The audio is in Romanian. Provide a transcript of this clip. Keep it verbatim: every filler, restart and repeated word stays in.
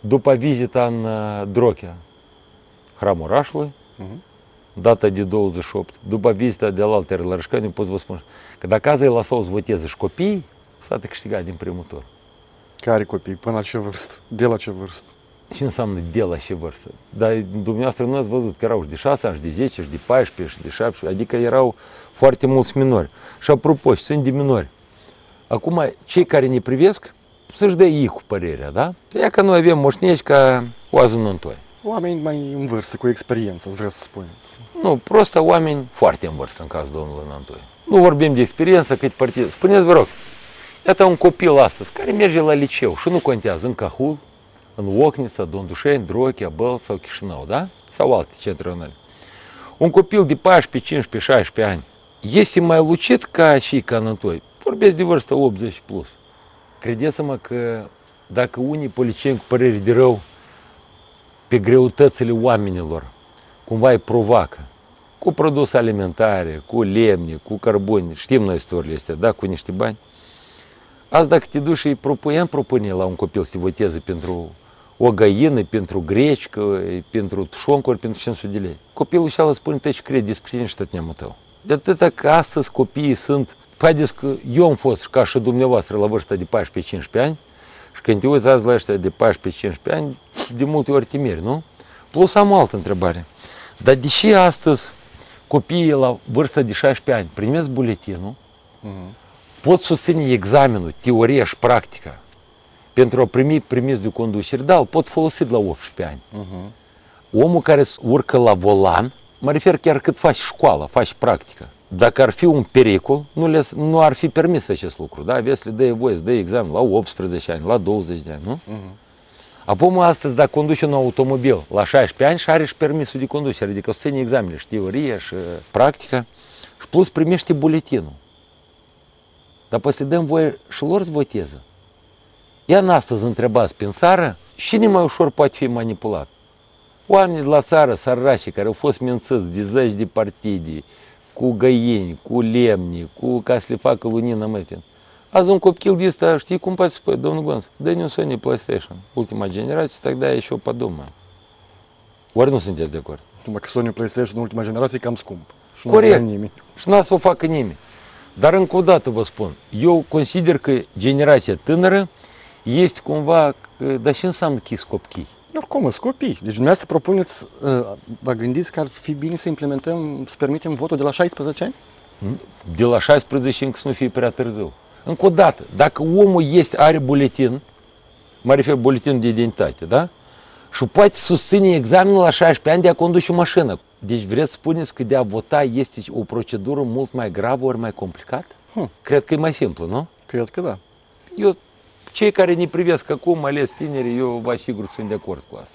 După vizita în Drochia, hramul orașului, data de douăzeci și opt, după vizita de la altele la Rășcani, pot să vă spun că dacă azi îi lăsau să voteze și copii, s-a de câștigat din primul tur. Care copii? Până la ce vârstă? De la ce vârstă? Ce înseamnă de la ce vârstă? Dar dumneavoastră nu ați văzut că erau și de șase ani, și de zece, și de paisprezece, și de șaptesprezece, adică erau foarte mulți minori. Și apropo, și sunt de minori. Acum, cei care ne privesc, să-și dea ei cu părerea, da? Ea că noi avem moșneci ca oază în untoi. Oameni mai în vârstă, cu experiență, îți vreau să spuneți. Nu, prostă oameni foarte în vârstă, în cazul domnului Nantoi. Nu vorbim de experiență, cât partid. Spuneți, vă rog, iată un copil astăzi care merge la liceu și nu contează în Cahul, în Ocnița, Dondușeni, Drochia, Bălți sau Chișinău, da? Sau alte centre rurale. Un copil de paisprezece, cincisprezece, șaisprezece ani este mai lucit ca și ca Nantoi. Vorbesc de vârstă optzeci plus. Credeți-mă că dacă unii politicieni cu păreri de rău pe greutățile oamenilor cumva îi provoacă cu produse alimentare, cu lemne, cu cărbuni, știm noi istoriile astea, da, cu niște bani. Azi dacă te duci și îi propui, am propune la un copil să te voteze pentru o găină, pentru grecică, pentru tușoncuri, pentru cinci sute de lei. Copilul și-ala spune, tăi ce crede despre tine și tot neamul tău. De atâta că astăzi copiii sunt. Haideți că eu am fost ca și dumneavoastră la vârsta de paisprezece, cincisprezece ani și când te uiți azi la ăștia de paisprezece, cincisprezece ani, de multe ori te miri, nu? Plus am o altă întrebare. Dar deși astăzi copiii la vârsta de șaisprezece ani primesc buletinul, uh-huh. pot susține examenul, teoria și practica pentru a primi permis de conducere, da, îl pot folosi de la optsprezece ani. Uh-huh. Omul care urcă la volan, mă refer chiar cât faci școala, faci practică. Dacă ar fi un pericol, nu, le, nu ar fi permis acest lucru, da? Aveți le dă voie să dă examen la optsprezece ani, la douăzeci de ani, nu? Uh-huh. Apoi, astăzi, dacă conduce un automobil la șaisprezece ani și are și permisul de conducere, adică o să ține examenele și teorie și practică și plus primește buletinul. Dar poți să le dăm voie și lor să voteze. Iar astăzi întrebați prin țară, cine mai ușor poate fi manipulat? Oamenii de la țară, săraci, care au fost mințiți de zeci de partide, cu găini, cu lemni, cu ca să le facă lunină, măi, fin. Azi un copil de ăsta, știi cum poate spune, domnul Gonț, dă-ne un Sony PlayStation, ultima generație, тогда я еще подумаю. Ori nu sunteți de acord? Numai că Sony PlayStation, ultima generație, e cam scump. Și corect. Și n-a să o facă nimeni. Dar încă o dată vă spun, eu consider că generația tânără este cumva, că, dar și înseamnă chis copchii. Oricum, sunt copii. Deci dumneavoastră propuneți, vă gândiți că ar fi bine să implementăm, să permitem votul de la șaisprezece ani? De la șaisprezece încă să nu fie prea târziu. Încă o dată, dacă omul este, are buletin, mă refer buletin de identitate, da? Și poate susține examenul la șaisprezece ani de a conduce o mașină. Deci vreți să spuneți că de a vota este o procedură mult mai gravă ori mai complicată? Hmm. Cred că e mai simplu, nu? Cred că da. Eu... Cei care ne privesc acum, mai ales tinerii, eu vă asigur că sunt de acord cu asta.